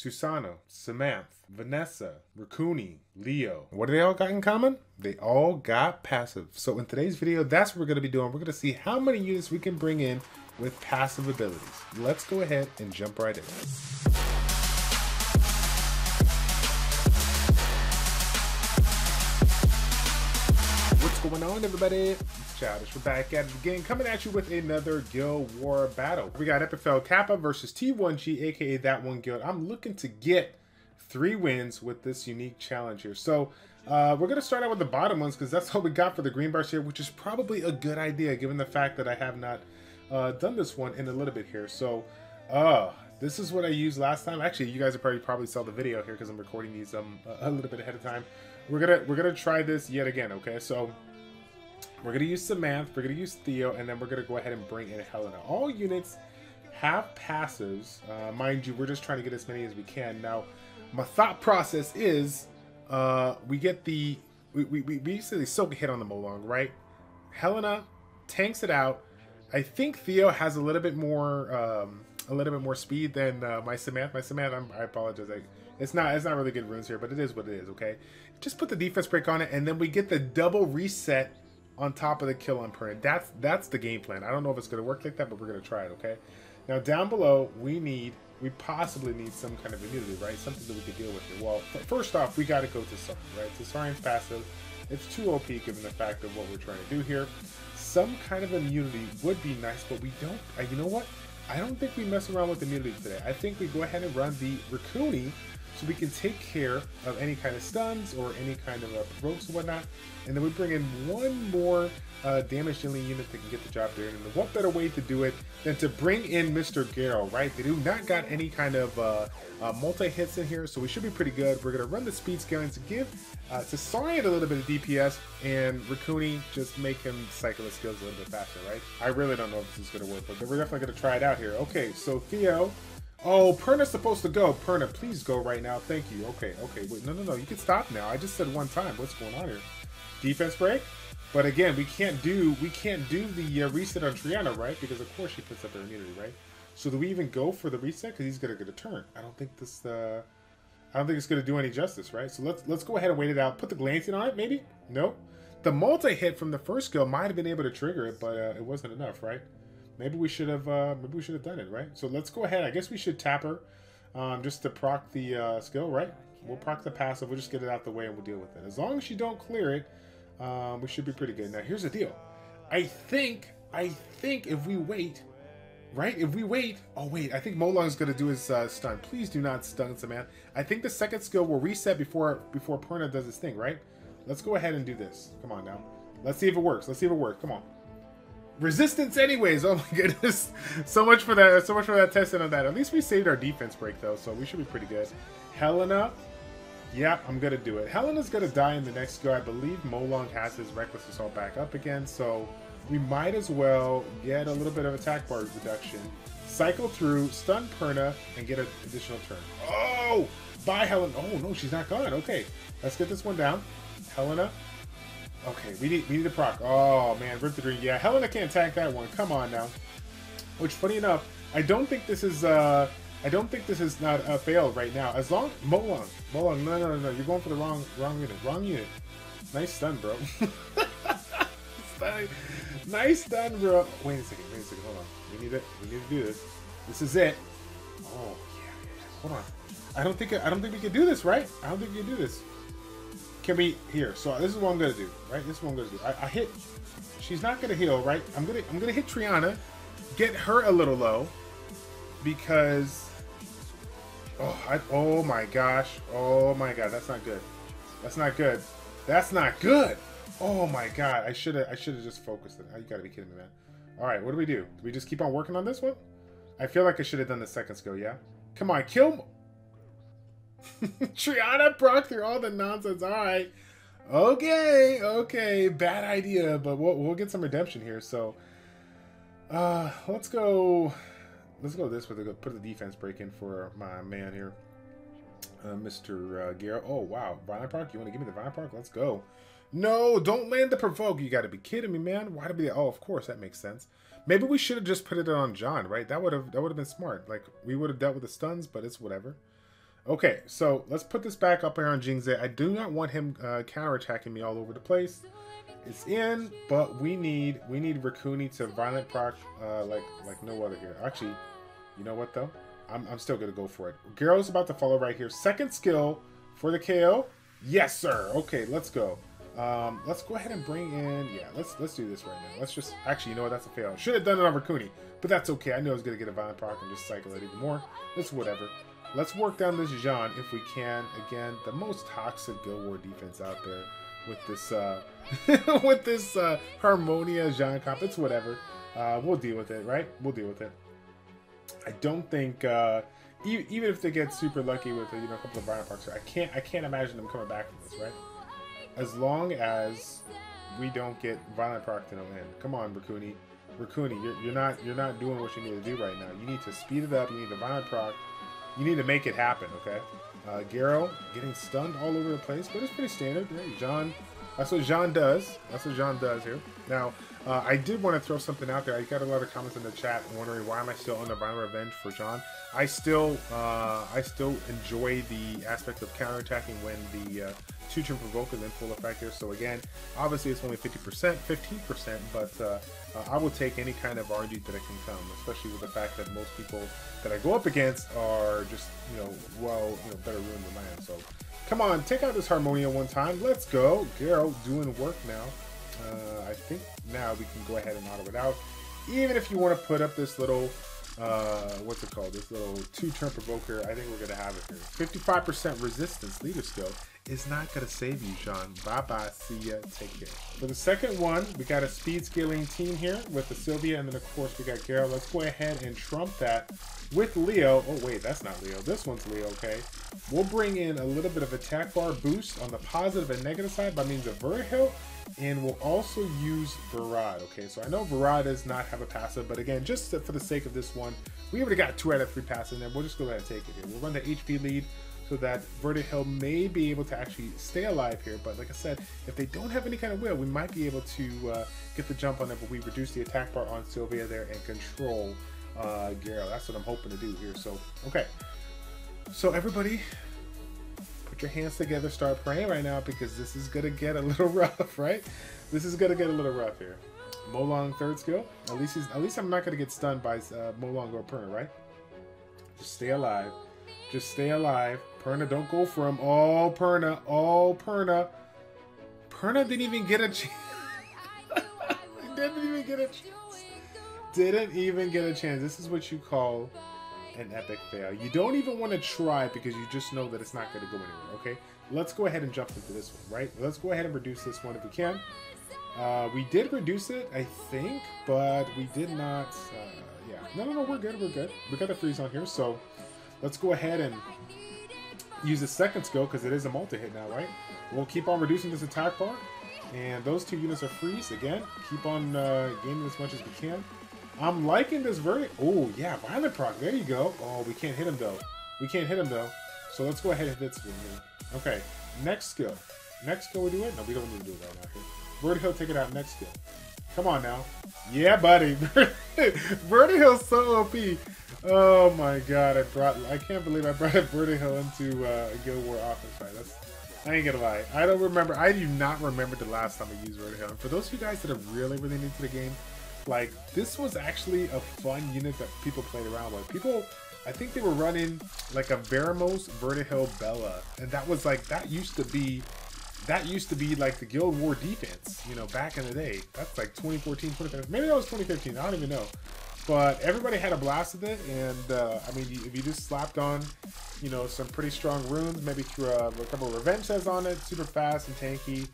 Susano, Samantha, Vanessa, Raccuni, Leo. What do they all got in common? They all got passive. So in today's video, that's what we're going to be doing. We're going to see how many units we can bring in with passive abilities. Let's go ahead and jump right in. What's going on, everybody? Childish. We're back at it again, coming at you with another Guild War battle. We got FFL Kappa versus T1G, aka That One Guild. I'm looking to get 3 wins with this unique challenge here. So we're going to start out with the bottom ones because that's all we got for the green bars here, which is probably a good idea given the fact that I have not done this one in a little bit here. So this is what I used last time. Actually, you guys probably saw the video here because I'm recording these a little bit ahead of time. We're gonna try this yet again. Okay, so we're going to use Samantha, we're going to use Theo, and then we're going to go ahead and bring in Helena. All units have passives. Mind you, we're just trying to get as many as we can. Now, my thought process is we get the... We basically soak a hit on the Molong, right? Helena tanks it out. I think Theo has a little bit more speed than my Samantha. My Samantha, I apologize. It's not really good runes here, but it is what it is, okay? Just put the defense break on it, and then we get the double reset on top of the kill on Perna. That's the game plan. I don't know if it's gonna work like that, but we're gonna try it, okay? Now down below, we possibly need some kind of immunity, right? Something that we could deal with here. Well, first off, we gotta go to Sarn, right? So Sarn's passive, it's too OP given the fact of what we're trying to do here. Some kind of immunity would be nice, but we don't, you know what? I don't think we mess around with immunity today. I think we go ahead and run the Raccuni, so we can take care of any kind of stuns or any kind of provokes and whatnot. And then we bring in one more damage dealing unit that can get the job done. And what better way to do it than to bring in Mr. Gerel, right? They do not got any kind of multi-hits in here, so we should be pretty good. We're going to run the speed scaling to give Sarian a little bit of DPS, and Raccuni just make him cycle his skills a little bit faster, right? I really don't know if this is going to work, but we're definitely going to try it out here. Okay, so Theo... Oh, Perna's supposed to go. Perna, please go right now. Thank you. Okay, okay. Wait, no. You can stop now. I just said one time. What's going on here? Defense break? But again, we can't do the reset on Triana, right? Because of course she puts up her immunity, right? So do we even go for the reset? Because he's gonna get a turn. I don't think this. I don't think it's gonna do any justice, right? So let's go ahead and wait it out. Put the glancing on it, maybe. Nope. The multi hit from the first skill might have been able to trigger it, but it wasn't enough, right? Maybe we should have done it, right? So let's go ahead. I guess we should tap her just to proc the skill, right? We'll proc the passive. We'll just get it out the way and we'll deal with it. As long as you don't clear it, we should be pretty good. Now, here's the deal. I think if we wait, right? If we wait, oh, wait. I think Molong's going to do his stun. Please do not stun Samantha. I think the second skill will reset before Perna does his thing, right? Let's go ahead and do this. Come on now. Let's see if it works. Let's see if it works. Come on. Resistance anyways. Oh my goodness. So much for that testing on that. At least we saved our defense break though, so we should be pretty good. Helena. Yeah, I'm gonna do it. Helena's gonna die in the next go. I believe Molong has his Reckless Assault back up again, so we might as well get a little bit of attack bar reduction. Cycle through, stun Perna, and get an additional turn. Oh! Bye Helena. Oh no, she's not gone. Okay. Let's get this one down. Helena. Okay, we need to proc. Oh, man, rip the dream. Yeah, Helena can't tank that one. Come on now. Which, funny enough, I don't think this is not a fail right now. As long... Molong, no. You're going for the wrong unit. Nice stun, bro. Nice stun, bro. Wait a second, hold on. We need to do this. This is it. Oh, yeah. Hold on. I don't think we can do this, right? I don't think we can do this. Can we here? So this is what I'm gonna do, right? This is what I'm gonna do. I hit. She's not gonna heal, right? I'm gonna hit Triana, get her a little low, because oh my god, that's not good. Oh my god, I should have just focused it. You gotta be kidding me, man. All right, what do we do? Do we just keep on working on this one? I feel like I should have done the second skill. Yeah. Come on, kill. Triana proc through all the nonsense. All right, okay, bad idea, but we'll get some redemption here. So let's go this with a put the defense break in for my man here, Mr. Garo. Oh wow, Vine Park, you want to give me the Vine Park? Let's go. No, don't land the provoke. You got to be kidding me, man. Why do we? Oh, of course, that makes sense. Maybe we should have just put it on John, right? That would have been smart. Like we would have dealt with the stuns, but it's whatever. Okay, so let's put this back up here on Jingzei. I do not want him counterattacking me all over the place. It's in, but we need Raccuni to violent proc like no other here. Actually, you know what though? I'm still gonna go for it. Garo's about to follow right here. Second skill for the KO. Yes, sir. Okay, let's go. Let's go ahead and bring in. Yeah, let's do this right now. Let's just actually, you know what? That's a fail. Should have done it on Raccuni, but that's okay. I knew I was gonna get a violent proc and just cycle it even more. It's whatever. Let's work down this Jeanne if we can. Again, the most toxic Guild War defense out there. With this, Harmonia Jeanne comp, it's whatever. We'll deal with it, right? We'll deal with it. I don't think even if they get super lucky with a couple of Violent Procs, I can't imagine them coming back from this, right? As long as we don't get Violent Proc to no end. Come on, Raccuni. Raccuni, you're not doing what you need to do right now. You need to speed it up. You need to Violent Proc. You need to make it happen, okay? Garo getting stunned all over the place, but it's pretty standard. Right? Jeanne, that's what Jeanne does. That's what Jeanne does here. Now, I did want to throw something out there. I got a lot of comments in the chat wondering why am I still on the Vine Revenge for Jeanne. I still enjoy the aspect of counterattacking when the two-turn provoke is in full effect here. So again, obviously it's only 50%, 15%, but I will take any kind of RNG that I can come, especially with the fact that most people that I go up against are just, better ruined than I am. So come on, take out this Harmonia one time. Let's go. Garo doing work now. I think now we can go ahead and auto it out. Even if you want to put up this little, what's it called? This little two-turn provoker, I think we're going to have it here. 55% resistance leader skill is not going to save you, Jeanne. Bye-bye, see ya, take care. For the second one, we got a speed scaling team here with the Sylvia, and then of course we got Gerel. Let's go ahead and trump that with Leo. Oh wait, that's not Leo. This one's Leo, okay. We'll bring in a little bit of attack bar boost on the positive and negative side by means of Verhill. And we'll also use Virad, okay? So I know Virad does not have a passive, but again, just for the sake of this one, we already got 2 out of 3 passes in there. We'll just go ahead and take it here. We'll run the HP lead so that Verdehill may be able to actually stay alive here. But like I said, if they don't have any kind of will, we might be able to get the jump on it, but we reduce the attack bar on Sylvia there and control Gerel. That's what I'm hoping to do here. So, okay. So everybody, your hands together, start praying right now, because this is gonna get a little rough, right? This is gonna get a little rough here. Molong third skill. At least I'm not gonna get stunned by Molong or Perna, right? Just stay alive. Just stay alive. Perna, don't go for him. Oh, Perna. Oh, Perna. Perna didn't even get a chance. Didn't even get a chance. Didn't even get a chance. This is what you call an epic fail. You don't even want to try because you just know that it's not going to go anywhere, okay? Let's go ahead and jump into this one, right? Let's go ahead and reduce this one if we can. We did reduce it, I think, but we did not, yeah. No, we're good. We got the freeze on here, so let's go ahead and use the second skill because it is a multi-hit now, right? We'll keep on reducing this attack bar, and those 2 units are freeze. Again, keep on gaining as much as we can. I'm liking this verdict. Oh, yeah, Violent Proc. There you go. Oh, we can't hit him, though. So let's go ahead and hit this one here. Okay, next skill. Next skill we do it? No, we don't need to do it right now here. Verdehill, take it out. Next skill. Come on now. Yeah, buddy. Verdehill's so OP. Oh, my God. I can't believe I brought Verdehill into a Guild War offense. Right? I ain't gonna lie. I do not remember the last time I used Verdehill. And for those of you guys that are really, really new to the game, like, this was actually a fun unit that people played around with. People, I think they were running like a Veramos, Verdehill, Bella, and that was like, that used to be like the Guild War defense, back in the day. That's like 2014, 2015, maybe that was 2015, I don't even know. But everybody had a blast with it, and I mean, if you just slapped on, some pretty strong runes, maybe threw a couple of revenge sets on it, super fast and tanky,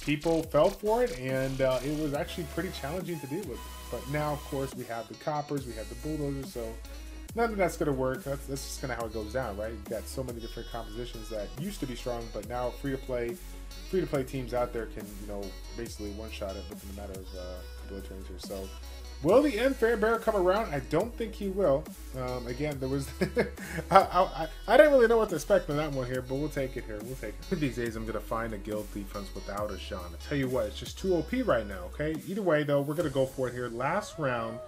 people fell for it, and it was actually pretty challenging to deal with. But now, of course, we have the coppers, we have the bulldozers, so none of that's going to work. That's just kind of how it goes down, right? You've got so many different compositions that used to be strong, but now free-to-play teams out there can, basically one-shot it within a matter of bullet turns here. So, will the unfair bear come around? I don't think he will. Again, there was I didn't really know what to expect from that one here, but we'll take it here. We'll take it. These days, I'm gonna find a guild defense without a Jeanne. I tell you what, it's just too OP right now. Okay. Either way, though, we're gonna go for it here. Last round,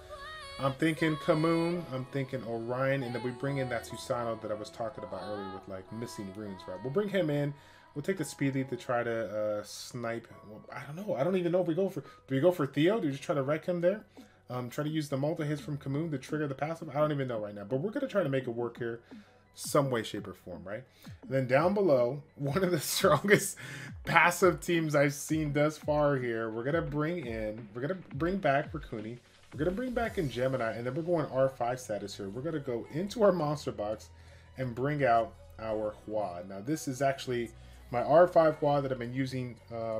I'm thinking Kamun, I'm thinking Orion, and then we bring in that Susano that I was talking about earlier with like missing runes, right? We'll bring him in. We'll take the speed lead to try to snipe. Well, I don't know. I don't even know if we go for... Do we go for Theo? Do we just try to wreck him there? Try to use the multi-hits from Kamun to trigger the passive? I don't even know right now. But we're going to try to make it work here some way, shape, or form, right? And then down below, one of the strongest passive teams I've seen thus far here. We're going to bring in... We're going to bring back Raccuni. We're going to bring back in Gemini. And then we're going R5 status here. We're going to go into our monster box and bring out our Hua. Now, this is actually... my R5 Hua that I've been using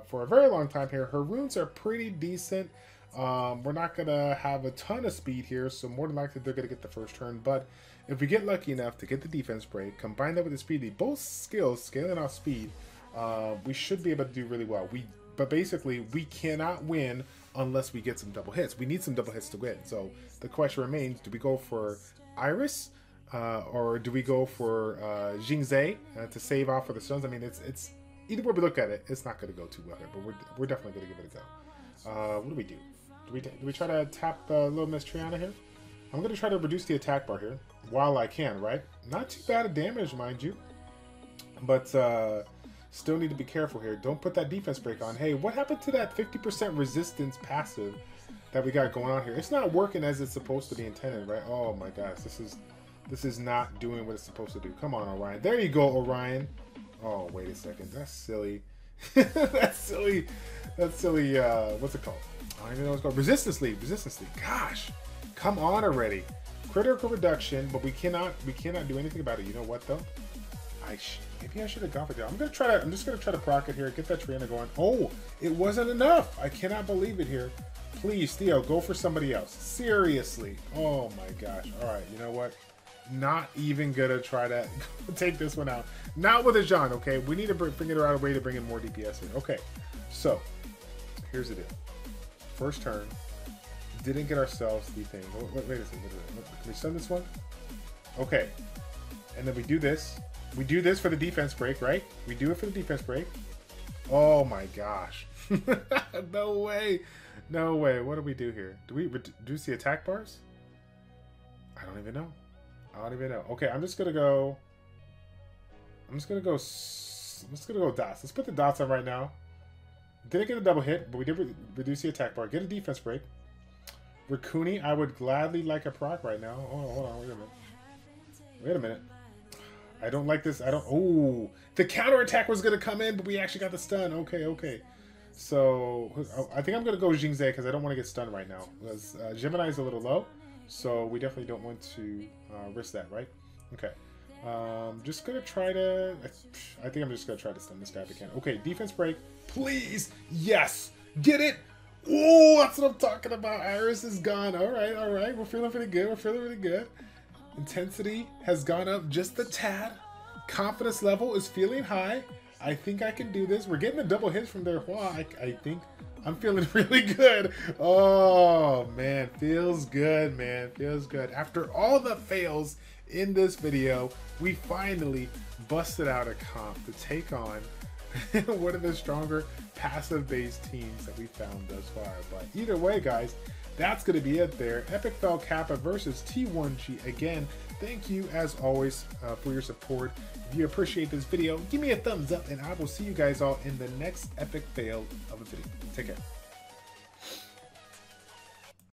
for a very long time here. Her runes are pretty decent. We're not going to have a ton of speed here, so more than likely they're going to get the first turn. But if we get lucky enough to get the defense break, combine that with the speedy, both skills, scaling off speed, we should be able to do really well. But basically, we cannot win unless we get some double hits. We need some double hits to win. So the question remains, do we go for Iris? Or do we go for Jingzei to save off for the stones? I mean, it's either way we look at it, it's not going to go too well here, but we're definitely going to give it a go. What do we do? Do we try to tap little Miss Triana here? I'm going to try to reduce the attack bar here while I can, right? Not too bad of damage, mind you, but still need to be careful here. Don't put that defense break on. Hey, what happened to that 50% resistance passive that we got going on here? It's not working as it's supposed to be intended, right? Oh my gosh, This is not doing what it's supposed to do. Come on, Orion. There you go, Orion. Oh, wait a second. That's silly. That's silly. What's it called? I don't even know what it's called. Resistance lead. Resistance lead. Gosh. Come on already. Critical reduction, but we cannot do anything about it. You know what, though? Maybe I should have gone for that. I'm just going to try to proc it here. Get that Triana going. Oh, it wasn't enough. I cannot believe it here. Please, Theo, go for somebody else. Seriously. Oh, my gosh. All right. You know what? Not even gonna try to take this one out. Not with a Jeanne, okay? We need to figure out a way to bring in more DPS here. Okay, so here's the deal. First turn, didn't get ourselves the thing. Wait a second. Can we stun this one? Okay, and then we do this. We do this for the defense break, right? We do it for the defense break. Oh my gosh! No way! No way! What do we do here? Do we reduce the attack bars? I don't even know. I don't even know. Okay, I'm just gonna go dots. Let's put the dots on right now. Didn't get a double hit, but we did reduce the attack bar. Get a defense break. Raccuni, I would gladly like a proc right now. Oh, hold on, wait a minute. Wait a minute. I don't like this. Oh, the counterattack was gonna come in, but we actually got the stun. Okay. So I think I'm gonna go Jingzei because I don't want to get stunned right now. Because Gemini's a little low. So we definitely don't want to risk that, right? Okay. Just going to try to... I think I'm just going to try to stun this guy if I can. Okay, defense break. Please! Yes! Get it! Oh, that's what I'm talking about. Iris is gone. All right. We're feeling pretty good. Intensity has gone up just a tad. Confidence level is feeling high. I think I can do this. We're getting a double hit from their Hua. I think... I'm feeling really good. Oh, man. Feels good, man. Feels good. After all the fails in this video, we finally busted out a comp to take on one of the stronger passive-based teams that we found thus far. But either way, guys, that's going to be it there. FFL Kappa versus T1G. Again, thank you, as always, for your support. If you appreciate this video, give me a thumbs up, and I will see you guys all in the next epic fail of a video. Take care.